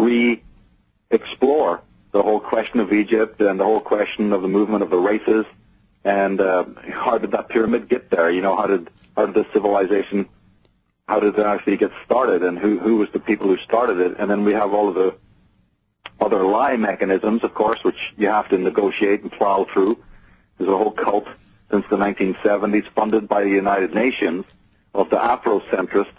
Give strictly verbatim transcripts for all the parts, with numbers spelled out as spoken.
re-explore the whole question of Egypt and the whole question of the movement of the races, and uh, how did that pyramid get there? You know, how did how did this civilization, how did it actually get started, and who who was the people who started it? And then we have all of the other lie mechanisms, of course, which you have to negotiate and plow through. There's a whole cult since the nineteen seventies, funded by the United Nations, of the Afrocentrists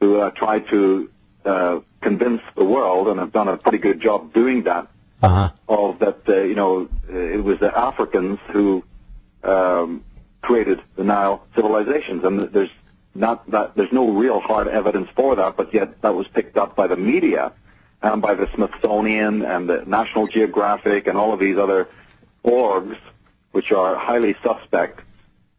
who uh, try to uh, convince the world, and have done a pretty good job doing that. Uh-huh. Of that, uh, you know, it was the Africans who um, created the Nile civilizations, and there's not that there's no real hard evidence for that, but yet that was picked up by the media and by the Smithsonian and the National Geographic and all of these other orgs, which are highly suspect,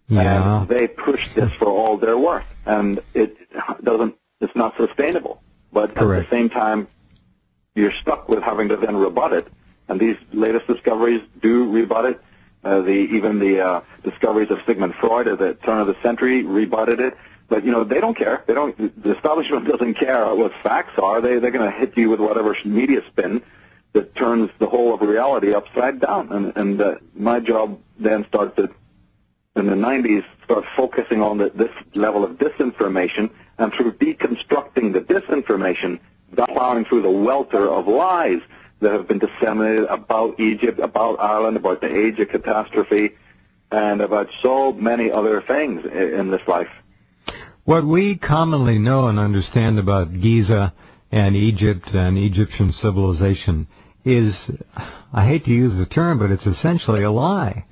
yeah. And they push this for all their worth, and it doesn't. It's not sustainable. But correct. At the same time, you're stuck with having to then rebut it, and these latest discoveries do rebut it. Uh, the even the uh, discoveries of Sigmund Freud at the turn of the century rebutted it. But you know they don't care. They don't. The establishment doesn't care what facts are. They they're going to hit you with whatever media spin that turns the whole of reality upside down. And and uh, my job then started in the nineties, start focusing on the, this level of disinformation, and through deconstructing the disinformation, plowing through the welter of lies that have been disseminated about Egypt, about Ireland, about the age of catastrophe, and about so many other things in this life. What we commonly know and understand about Giza and Egypt and Egyptian civilization is, I hate to use the term, but it's essentially a lie.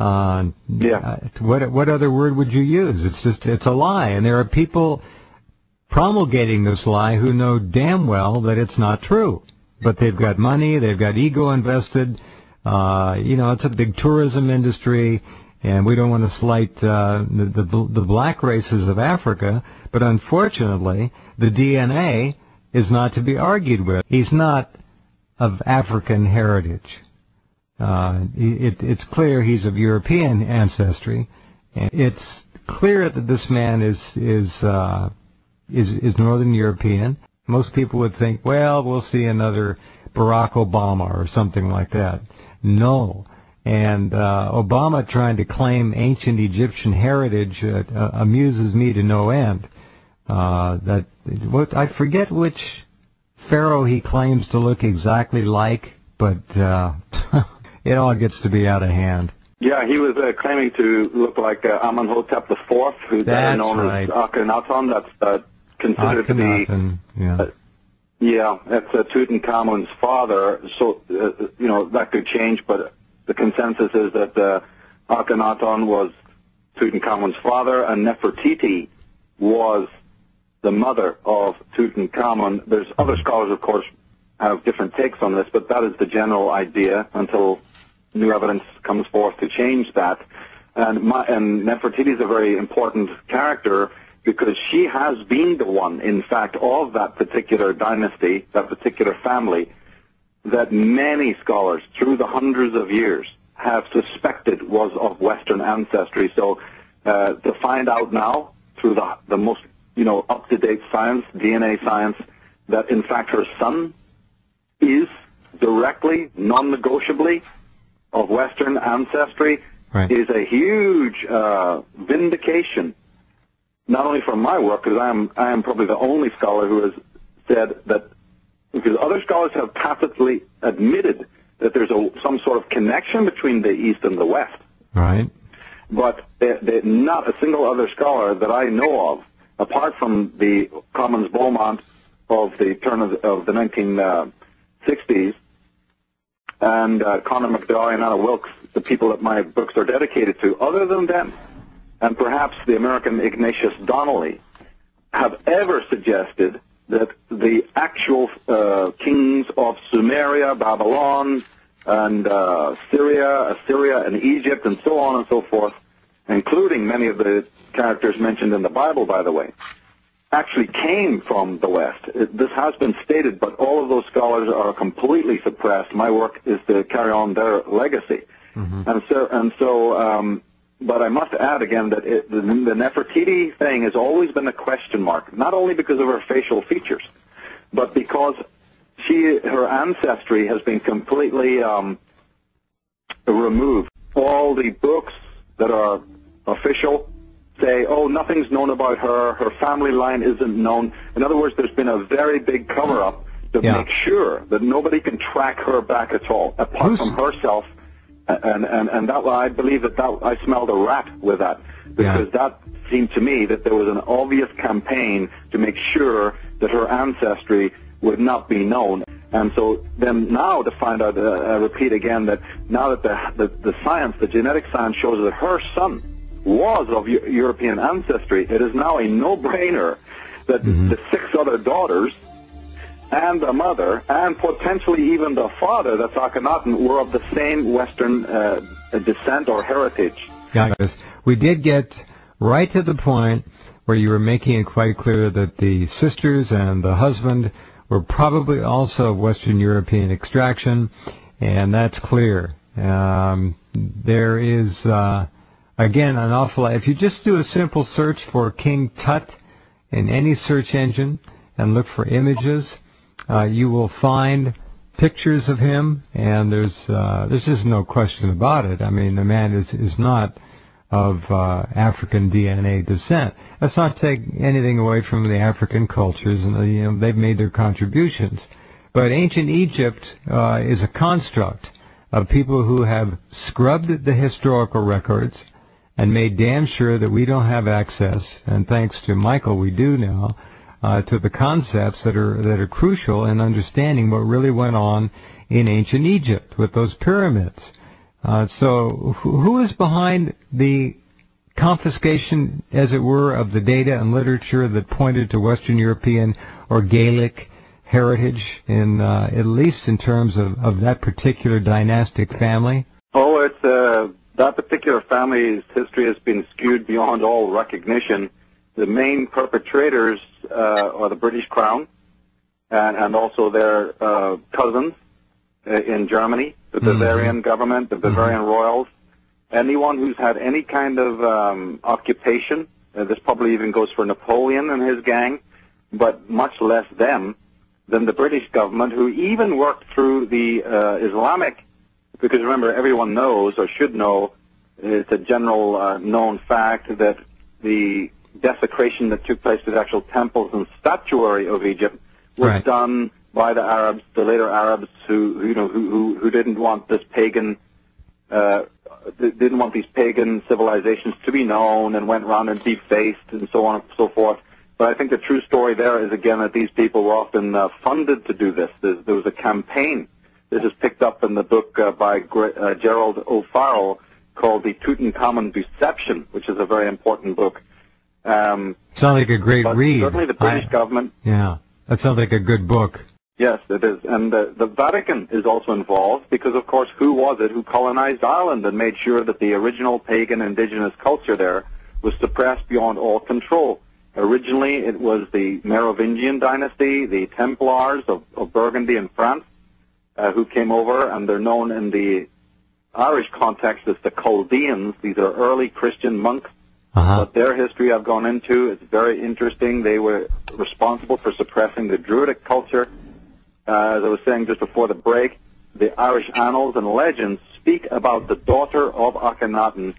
Uh, yeah. What, what other word would you use? It's just, it's a lie, and there are people promulgating this lie who know damn well that it's not true, but they've got money, they've got ego invested. Uh, you know, it's a big tourism industry, and we don't want to slight uh, the, the the black races of Africa, but unfortunately, the D N A is not to be argued with. He's not of African heritage. Uh, it, it's clear he's of European ancestry, and it's clear that this man is is. Uh, Is, is Northern European. Most people would think, well, we'll see another Barack Obama or something like that. No. And uh, Obama trying to claim ancient Egyptian heritage uh, uh, amuses me to no end. Uh, that what, I forget which pharaoh he claims to look exactly like, but uh, it all gets to be out of hand. Yeah, he was uh, claiming to look like uh, Amenhotep the fourth, who's known right. as Akhenaten. That's uh, considered to be, yeah, uh, yeah that's uh, Tutankhamun's father. So uh, you know that could change, but the consensus is that uh, Akhenaten was Tutankhamun's father, and Nefertiti was the mother of Tutankhamun. There's other scholars, of course, have different takes on this, but that is the general idea until new evidence comes forth to change that. And, my, and Nefertiti is a very important character, because she has been the one, in fact, of that particular dynasty, that particular family, that many scholars through the hundreds of years have suspected was of Western ancestry. So uh, to find out now through the, the most you know up-to-date science, D N A science, that in fact her son is directly, non-negotiably of Western ancestry, right, is a huge uh, vindication. Not only from my work, because I am, I am probably the only scholar who has said that, because other scholars have tacitly admitted that there's a, some sort of connection between the East and the West. Right. But they, they, not a single other scholar that I know of, apart from the Commons Beaumont of the turn of, of the nineteen sixties, and uh, Conor McDowell and Anna Wilkes, the people that my books are dedicated to, other than them, and perhaps the American Ignatius Donnelly, have ever suggested that the actual uh, kings of Sumeria, Babylon, and uh, Syria, Assyria, and Egypt, and so on and so forth, including many of the characters mentioned in the Bible, by the way, actually came from the West. It, this has been stated, but all of those scholars are completely suppressed. My work is to carry on their legacy. Mm-hmm. And so, and so um, but I must add again that it, the, the Nefertiti thing has always been a question mark, not only because of her facial features, but because she, her ancestry has been completely um, removed. All the books that are official say, oh, nothing's known about her, her family line isn't known. In other words, there's been a very big cover-up to yeah. make sure that nobody can track her back at all, apart Who's... from herself. And, and, and that, I believe that, that I smelled a rat with that, because yeah. that seemed to me that there was an obvious campaign to make sure that her ancestry would not be known. And so then now to find out, uh, I repeat again, that now that the, the, the science, the genetic science shows that her son was of European ancestry, it is now a no-brainer that mm-hmm. the six other daughters and the mother and potentially even the father, that's Akhenaten, were of the same Western uh, descent or heritage. Yeah, we did get right to the point where you were making it quite clear that the sisters and the husband were probably also of Western European extraction, and that's clear. Um, there is... Uh, Again, an awful lot. If you just do a simple search for King Tut in any search engine and look for images, uh, you will find pictures of him, and there's uh, there's just no question about it. I mean, the man is is not of uh, African D N A descent. Let's not take anything away from the African cultures, and you know they've made their contributions. But ancient Egypt uh, is a construct of people who have scrubbed the historical records and made damn sure that we don't have access, and thanks to Michael we do now, uh, to the concepts that are that are crucial in understanding what really went on in ancient Egypt with those pyramids. Uh, so who is behind the confiscation, as it were, of the data and literature that pointed to Western European or Gaelic heritage, in uh, at least in terms of, of that particular dynastic family? Oh, it's... Uh That particular family's history has been skewed beyond all recognition. The main perpetrators uh, are the British Crown and, and also their uh, cousins in Germany, the Bavarian mm-hmm. government, the Bavarian mm-hmm. royals. Anyone who's had any kind of um, occupation, uh, this probably even goes for Napoleon and his gang, but much less them than the British government, who even worked through the uh, Islamic. Because remember, everyone knows, or should know, it's a general uh, known fact that the desecration that took place to the actual temples and statuary of Egypt was right. done by the Arabs, the later Arabs, who you know who who didn't want this pagan, uh, didn't want these pagan civilizations to be known, and went around and defaced and so on and so forth. But I think the true story there is again that these people were often uh, funded to do this. There, there was a campaign. This is picked up in the book uh, by uh, Gerald O'Farrell called The Tutankhamun Deception, which is a very important book. Um, sounds like a great read. Certainly the British I, government. Yeah, that sounds like a good book. Yes, it is. And the, the Vatican is also involved because, of course, who was it who colonized Ireland and made sure that the original pagan indigenous culture there was suppressed beyond all control? Originally, it was the Merovingian dynasty, the Templars of, of Burgundy and France. Uh, who came over, and they're known in the Irish context as the Chaldeans. These are early Christian monks, uh-huh. but their history I've gone into. It's very interesting. They were responsible for suppressing the Druidic culture. Uh, as I was saying just before the break, the Irish annals and legends speak about the daughter of Akhenaten,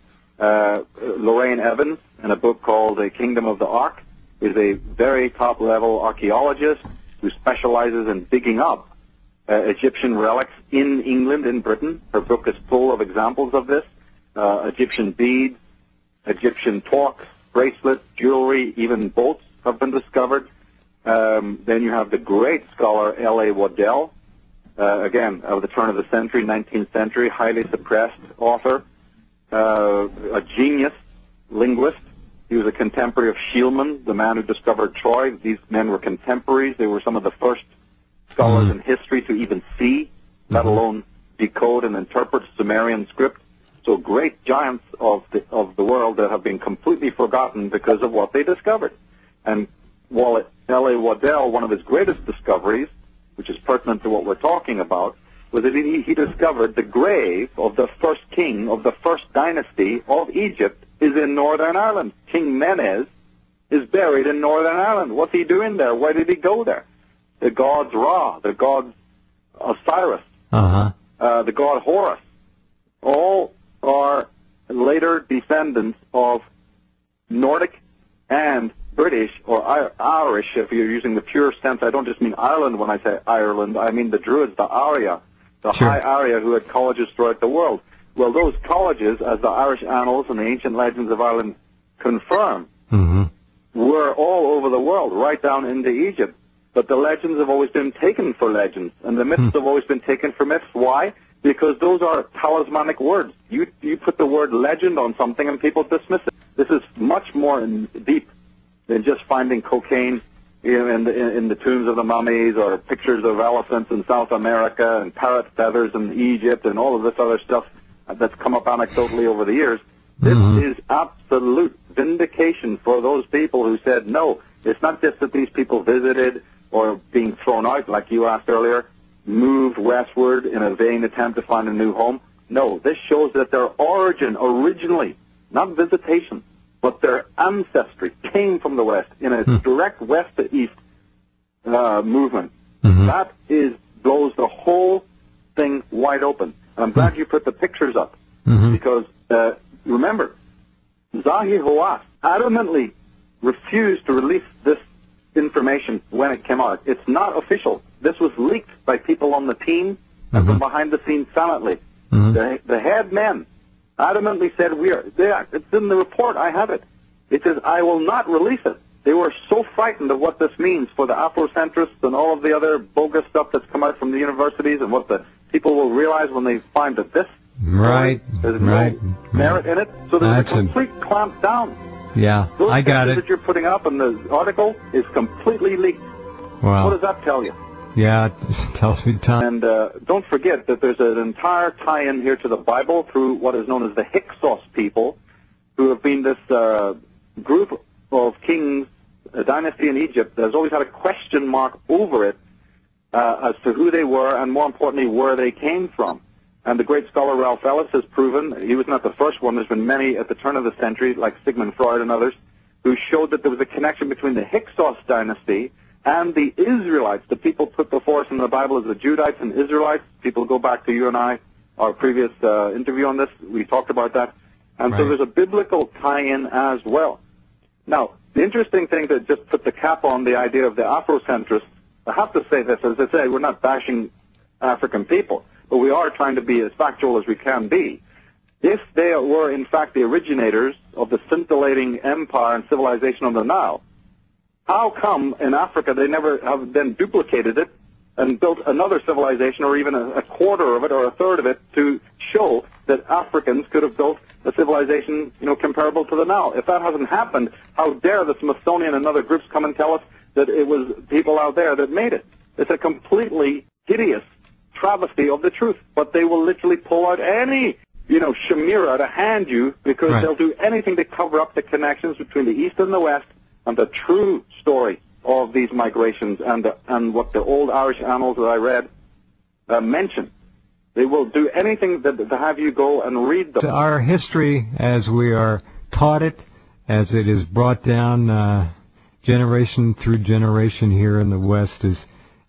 uh, Lorraine Evans, in a book called The Kingdom of the Ark, is a very top-level archaeologist who specializes in digging up Uh, Egyptian relics in England, in Britain. Her book is full of examples of this. Uh, Egyptian beads, Egyptian torques, bracelets, jewelry, even bolts have been discovered. Um, then you have the great scholar L A Waddell, uh, again, of the turn of the century, nineteenth century, highly suppressed author, uh, a genius linguist. He was a contemporary of Schliemann, the man who discovered Troy. These men were contemporaries. They were some of the first scholars mm. in history to even see, let alone decode and interpret Sumerian script. So great giants of the, of the world that have been completely forgotten because of what they discovered. And while L A Waddell, one of his greatest discoveries, which is pertinent to what we're talking about, was that he, he discovered the grave of the first king of the first dynasty of Egypt is in Northern Ireland. King Menes is buried in Northern Ireland. What's he doing there? Why did he go there? the gods Ra, the god Osiris, uh-huh. uh, the god Horus, all are later descendants of Nordic and British or Irish, if you're using the pure sense. I don't just mean Ireland when I say Ireland. I mean the Druids, the Arya, the sure. High Arya who had colleges throughout the world. Well, those colleges, as the Irish Annals and the Ancient Legends of Ireland confirm, mm-hmm. were all over the world, right down into Egypt. But the legends have always been taken for legends, and the myths mm. have always been taken for myths. Why? Because those are talismanic words. You you put the word legend on something and people dismiss it. This is much more in, deep than just finding cocaine in, in, the, in the tombs of the mummies or pictures of elephants in South America and parrot feathers in Egypt and all of this other stuff that's come up anecdotally over the years. This mm-hmm. is absolute vindication for those people who said, no, it's not just that these people visited or being thrown out, like you asked earlier, moved westward in a vain attempt to find a new home. No, this shows that their origin originally, not visitation, but their ancestry came from the West in a mm. direct west to east uh, movement. Mm-hmm. That is blows the whole thing wide open. And I'm glad you put the pictures up, mm-hmm. because uh, remember, Zahi Hawass adamantly refused to release this information when it came out. It's not official. This was leaked by people on the team mm-hmm. and from behind the scenes silently. Mm-hmm. The, the head men adamantly said, "We are." They are. It's in the report. I have it. It says, "I will not release it." They were so frightened of what this means for the Afrocentrists and all of the other bogus stuff that's come out from the universities and what the people will realize when they find that this right, there's no right, merit in it. So there's that's a complete a, clamp down. Yeah, Those I got it. That you're putting up in the article is completely leaked. Wow. What does that tell you? Yeah, it tells me time. And uh, don't forget that there's an entire tie-in here to the Bible through what is known as the Hyksos people, who have been this uh, group of kings, a dynasty in Egypt that has always had a question mark over it. Uh, as to who they were and, more importantly, where they came from. And the great scholar Ralph Ellis has proven, he was not the first one, there's been many at the turn of the century, like Sigmund Freud and others, who showed that there was a connection between the Hyksos dynasty and the Israelites, the people put before us in the Bible as the Judahites and Israelites. People go back to you and I, our previous uh, interview on this, we talked about that. And right. so there's a biblical tie-in as well. Now, the interesting thing that just put the cap on the idea of the Afrocentrists, I have to say this, as I say, we're not bashing African people, but we are trying to be as factual as we can be. If they were, in fact, the originators of the scintillating empire and civilization of the Nile, how come in Africa they never have then duplicated it and built another civilization or even a quarter of it or a third of it to show that Africans could have built a civilization, you know, comparable to the Nile? If that hasn't happened, how dare the Smithsonian and other groups come and tell us that it was people out there that made it? It's a completely hideous travesty of the truth. But they will literally pull out any, you know, chimera to hand you because right. they'll do anything to cover up the connections between the East and the West and the true story of these migrations and the, and what the old Irish annals that I read uh, mention. They will do anything that, to have you go and read them. Our history, as we are taught it, as it is brought down uh generation through generation here in the West is,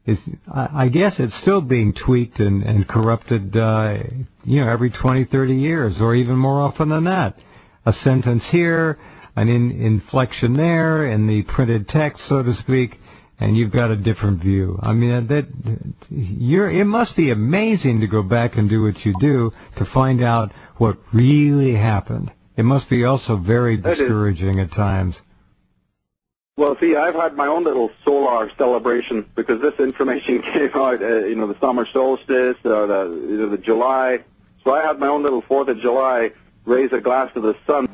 is I guess it's still being tweaked and, and corrupted, uh, you know, every twenty, thirty years, or even more often than that. A sentence here, an in, inflection there, in the printed text, so to speak, and you've got a different view. I mean, that you're, it must be amazing to go back and do what you do to find out what really happened. It must be also very discouraging at times. Well, see, I've had my own little solar celebration because this information came out, uh, you know, the summer solstice, or the, you know, the July. So I had my own little Fourth of July, raise a glass to the sun.